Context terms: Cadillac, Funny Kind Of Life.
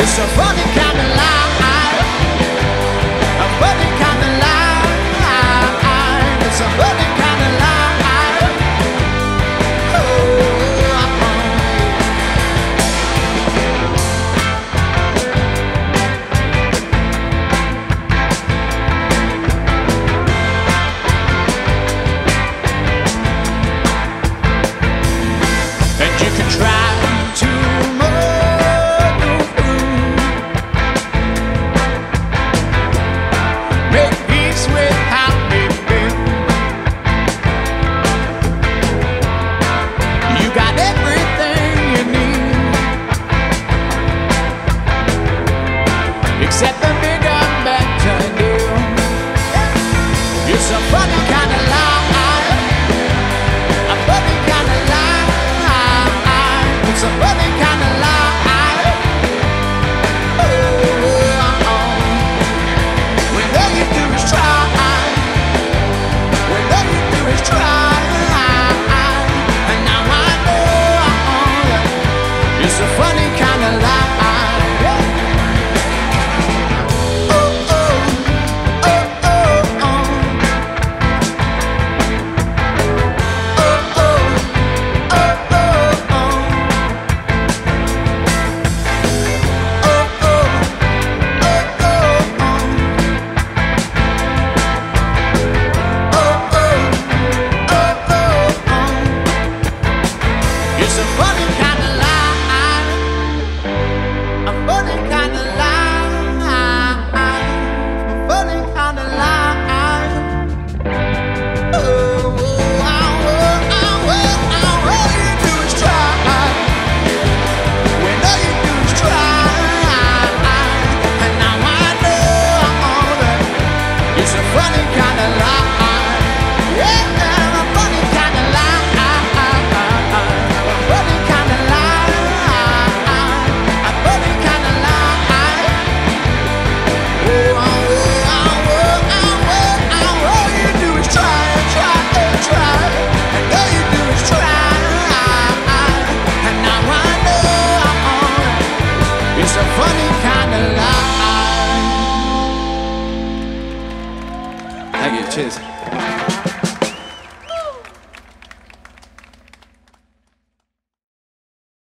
It's a funny kind of life. A funny kind of life. It's a funny kind of life. Oh. And you can try to except the bigger, better deal. It's a funny kind of life. A funny kind of life. It's a funny kind of life. Oh, oh, oh. When all you do is try. When all you do is try. And now I know it's a funny kind of life. Cheers.